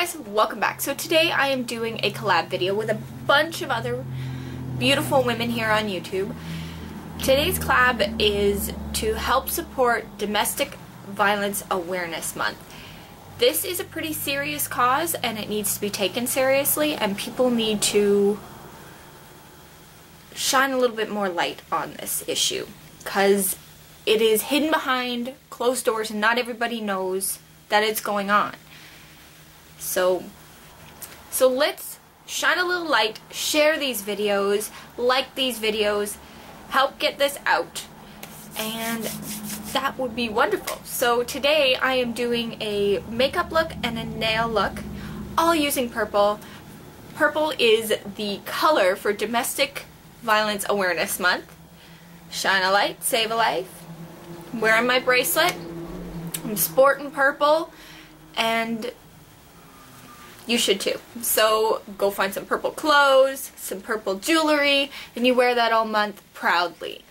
guys, welcome back. So today I am doing a collab video with a bunch of other beautiful women here on YouTube. Today's collab is to help support Domestic Violence Awareness Month. This is a pretty serious cause and it needs to be taken seriously, and people need to shine a little bit more light on this issue because it is hidden behind closed doors and not everybody knows that it's going on. So let's shine a little light, share these videos, like these videos, help get this out, and that would be wonderful. So today I am doing a makeup look and a nail look, all using purple. Purple is the color for Domestic Violence Awareness Month. Shine a light, save a life. I'm wearing my bracelet. I'm sporting purple, and you should too. So go find some purple clothes, some purple jewelry, and you wear that all month proudly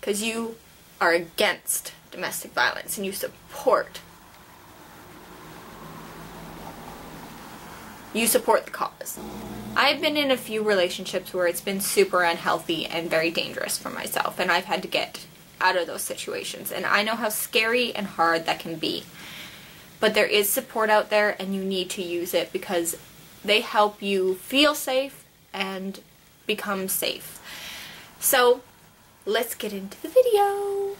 because you are against domestic violence and you support. You support the cause. I've been in a few relationships where it's been super unhealthy and very dangerous for myself, and I've had to get out of those situations, and I know how scary and hard that can be. But there is support out there and you need to use it because they help you feel safe and become safe. So let's get into the video.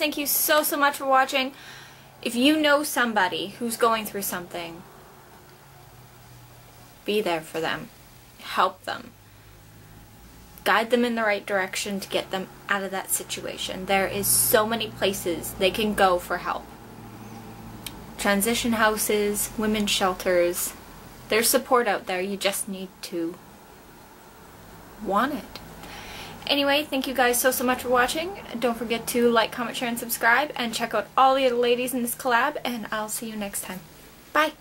Thank you so much for watching. If you know somebody who's going through something, be there for them. Help them. Guide them in the right direction to get them out of that situation. There is so many places they can go for help. Transition houses, women's shelters. There's support out there. You just need to want it. Anyway, thank you guys so much for watching. Don't forget to like, comment, share, and subscribe. And check out all the other ladies in this collab. And I'll see you next time. Bye!